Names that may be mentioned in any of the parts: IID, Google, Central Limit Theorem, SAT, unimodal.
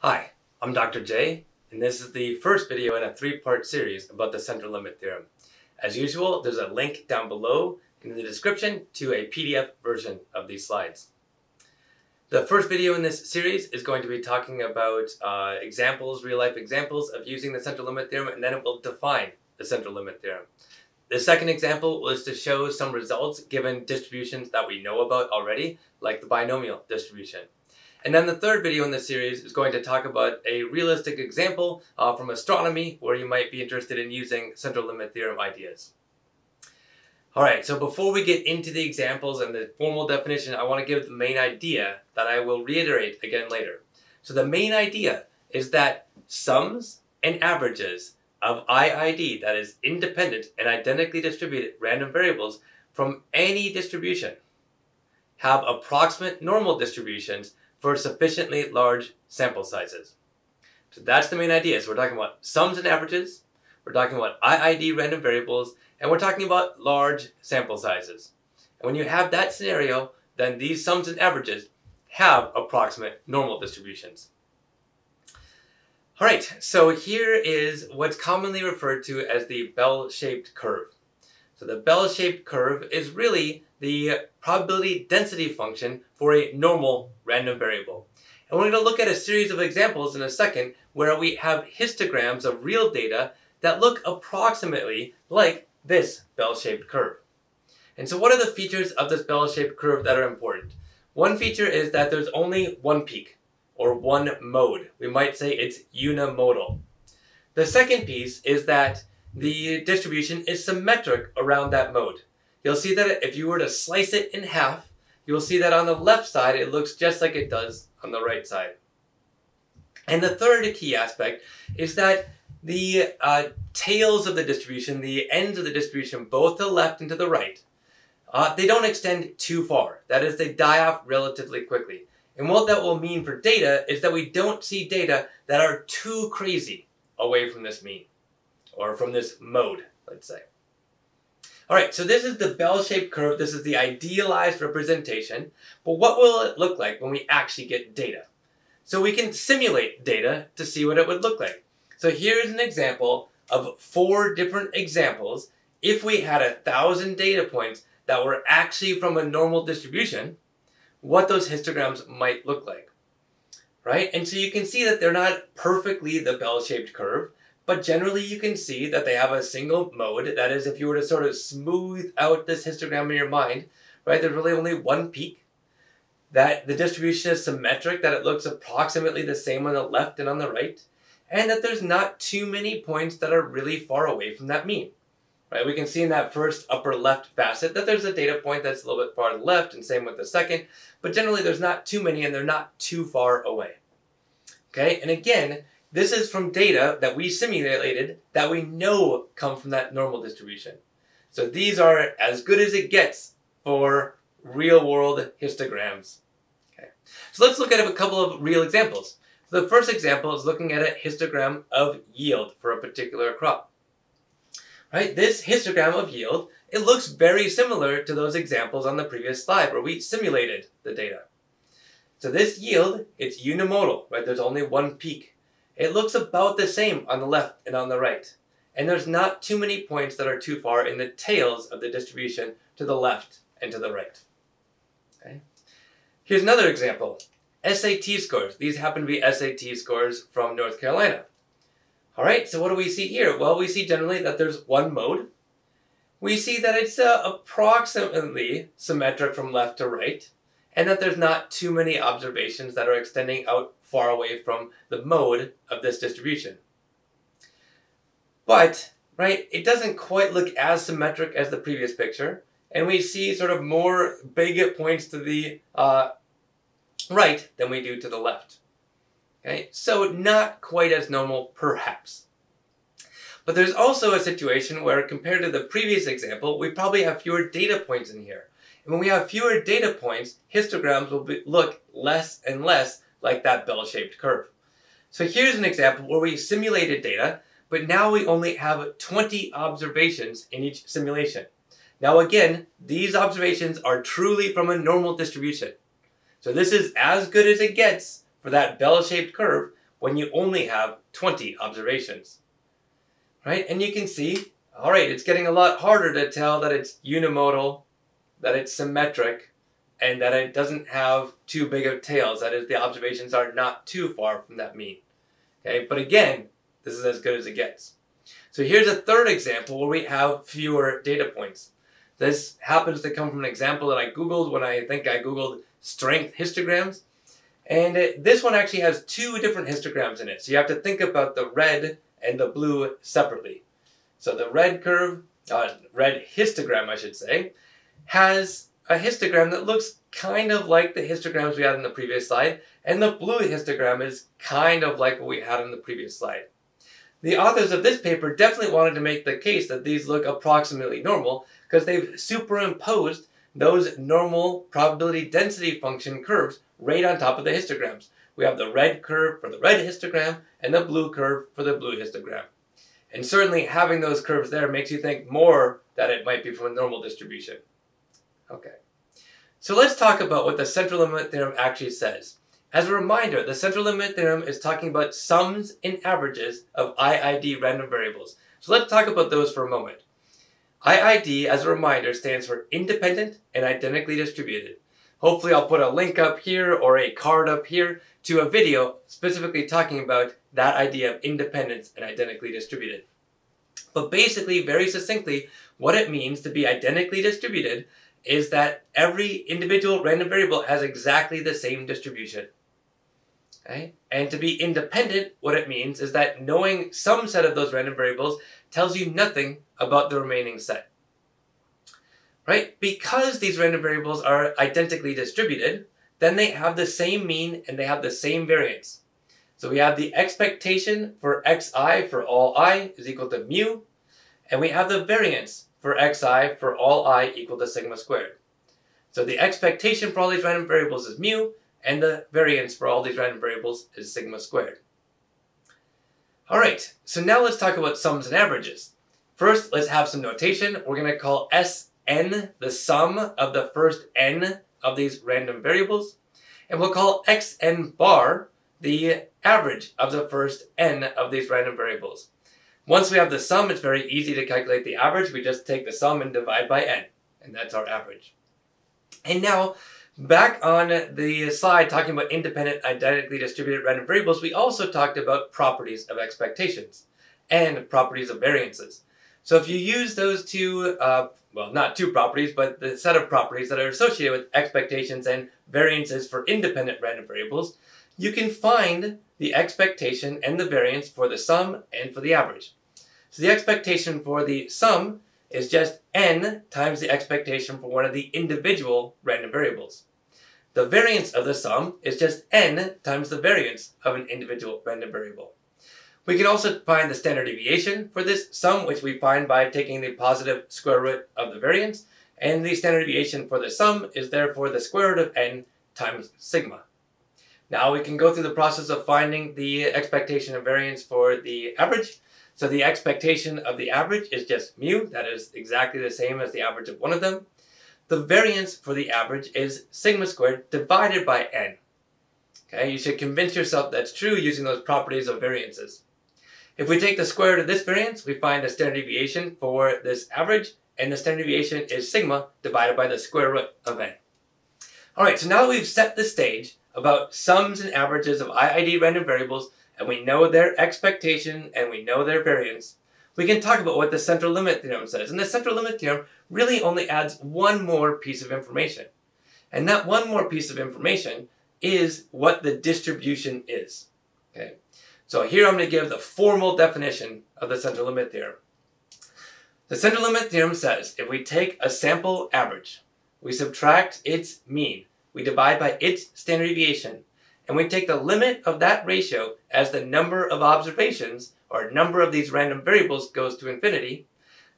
Hi, I'm Dr. J, and this is the first video in a three-part series about the Central Limit Theorem. As usual, there's a link down below in the description to a PDF version of these slides. The first video in this series is going to be talking about real-life examples of using the Central Limit Theorem, and then it will define the Central Limit Theorem. The second example was to show some results given distributions that we know about already, like the binomial distribution. And then the third video in this series is going to talk about a realistic example from astronomy where you might be interested in using Central Limit Theorem ideas. Alright, so before we get into the examples and the formal definition, I want to give the main idea that I will reiterate again later. So the main idea is that sums and averages of IID, that is independent and identically distributed random variables from any distribution, have approximate normal distributions for sufficiently large sample sizes. So that's the main idea. So we're talking about sums and averages, we're talking about IID random variables, and we're talking about large sample sizes. And when you have that scenario, then these sums and averages have approximate normal distributions. All right, so here is what's commonly referred to as the bell-shaped curve. So the bell-shaped curve is really the probability density function for a normal random variable. And we're going to look at a series of examples in a second where we have histograms of real data that look approximately like this bell-shaped curve. And so what are the features of this bell-shaped curve that are important? One feature is that there's only one peak or one mode. We might say it's unimodal. The second piece is that the distribution is symmetric around that mode. You'll see that if you were to slice it in half, you'll see that on the left side it looks just like it does on the right side. And the third key aspect is that the tails of the distribution, the ends of the distribution, both to the left and to the right, they don't extend too far. That is, they die off relatively quickly. And what that will mean for data is that we don't see data that are too crazy away from this mean, or from this mode, let's say. All right, so this is the bell-shaped curve. This is the idealized representation. But what will it look like when we actually get data? So we can simulate data to see what it would look like. So here's an example of four different examples. If we had 1,000 data points that were actually from a normal distribution, what those histograms might look like, right? And so you can see that they're not perfectly the bell-shaped curve, but generally you can see that they have a single mode. That is, if you were to sort of smooth out this histogram in your mind, right, there's really only one peak, that the distribution is symmetric, that it looks approximately the same on the left and on the right, and that there's not too many points that are really far away from that mean, right? We can see in that first upper left facet that there's a data point that's a little bit far left, and same with the second, but generally there's not too many and they're not too far away, okay? And again, this is from data that we simulated that we know come from that normal distribution. So these are as good as it gets for real-world histograms. Okay. So let's look at a couple of real examples. So the first example is looking at a histogram of yield for a particular crop. Right? This histogram of yield, it looks very similar to those examples on the previous slide where we simulated the data. So this yield, it's unimodal, right? There's only one peak. It looks about the same on the left and on the right. And there's not too many points that are too far in the tails of the distribution to the left and to the right. Okay. Here's another example. SAT scores. These happen to be SAT scores from North Carolina. All right, so what do we see here? Well, we see generally that there's one mode. We see that it's approximately symmetric from left to right, and that there's not too many observations that are extending out far away from the mode of this distribution. But, right, it doesn't quite look as symmetric as the previous picture, and we see sort of more big points to the right than we do to the left. Okay, so not quite as normal, perhaps. But there's also a situation where, compared to the previous example, we probably have fewer data points in here. And when we have fewer data points, histograms will look less and less like that bell-shaped curve. So here's an example where we simulated data, but now we only have 20 observations in each simulation. Now again, these observations are truly from a normal distribution. So this is as good as it gets for that bell-shaped curve when you only have 20 observations, right? And you can see, all right, it's getting a lot harder to tell that it's unimodal, that it's symmetric, and that it doesn't have too big of tails. That is, the observations are not too far from that mean. Okay, but again, this is as good as it gets. So here's a third example where we have fewer data points. This happens to come from an example that I Googled when I Googled strength histograms. And this one actually has two different histograms in it. So you have to think about the red and the blue separately. So the red curve, red histogram, I should say, has a histogram that looks kind of like the histograms we had in the previous slide. And the blue histogram is kind of like what we had in the previous slide. The authors of this paper definitely wanted to make the case that these look approximately normal because they've superimposed those normal probability density function curves right on top of the histograms. We have the red curve for the red histogram and the blue curve for the blue histogram. And certainly having those curves there makes you think more that it might be from a normal distribution. Okay, so let's talk about what the central limit theorem actually says. As a reminder, the central limit theorem is talking about sums and averages of IID random variables. So let's talk about those for a moment. IID, as a reminder, stands for independent and identically distributed. Hopefully I'll put a link up here or a card up here to a video specifically talking about that idea of independence and identically distributed. But basically, very succinctly, what it means to be identically distributed is that every individual random variable has exactly the same distribution. Okay? And to be independent, what it means is that knowing some set of those random variables tells you nothing about the remaining set. Right? Because these random variables are identically distributed, then they have the same mean and they have the same variance. So we have the expectation for xi for all I is equal to mu, and we have the variance for xi for all I equal to sigma squared. So the expectation for all these random variables is mu, and the variance for all these random variables is sigma squared. All right, so now let's talk about sums and averages. First, let's have some notation. We're going to call Sn the sum of the first n of these random variables, and we'll call Xn bar the average of the first n of these random variables. Once we have the sum, it's very easy to calculate the average. We just take the sum and divide by n, and that's our average. And now, back on the slide talking about independent, identically distributed random variables, we also talked about properties of expectations and properties of variances. So if you use those two, well, not two properties, but the set of properties that are associated with expectations and variances for independent random variables, you can find the expectation and the variance for the sum and for the average. So the expectation for the sum is just n times the expectation for one of the individual random variables. The variance of the sum is just n times the variance of an individual random variable. We can also find the standard deviation for this sum, which we find by taking the positive square root of the variance, and the standard deviation for the sum is therefore the square root of n times sigma. Now we can go through the process of finding the expectation and variance for the average. So the expectation of the average is just mu. That is exactly the same as the average of one of them. The variance for the average is sigma squared divided by n. Okay, you should convince yourself that's true using those properties of variances. If we take the square root of this variance, we find the standard deviation for this average, and the standard deviation is sigma divided by the square root of n. All right, so now that we've set the stage about sums and averages of IID random variables, and we know their expectation and we know their variance, we can talk about what the central limit theorem says. And the central limit theorem really only adds one more piece of information. And that one more piece of information is what the distribution is. Okay? So here I'm going to give the formal definition of the central limit theorem. The central limit theorem says if we take a sample average, we subtract its mean, we divide by its standard deviation, and we take the limit of that ratio as the number of observations, or number of these random variables, goes to infinity,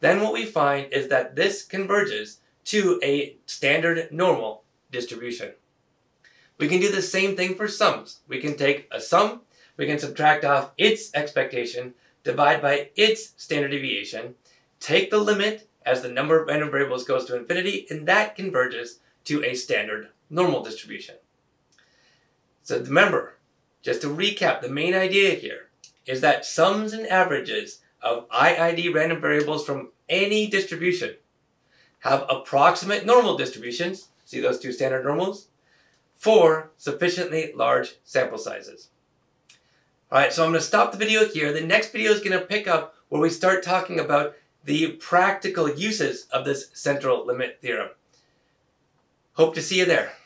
then what we find is that this converges to a standard normal distribution. We can do the same thing for sums. We can take a sum, we can subtract off its expectation, divide by its standard deviation, take the limit as the number of random variables goes to infinity, and that converges to a standard normal distribution. So remember, Just to recap, the main idea here is that sums and averages of IID random variables from any distribution have approximate normal distributions, see those two standard normals, for sufficiently large sample sizes. Alright, so I'm going to stop the video here. The next video is going to pick up where we start talking about the practical uses of this central limit theorem. Hope to see you there.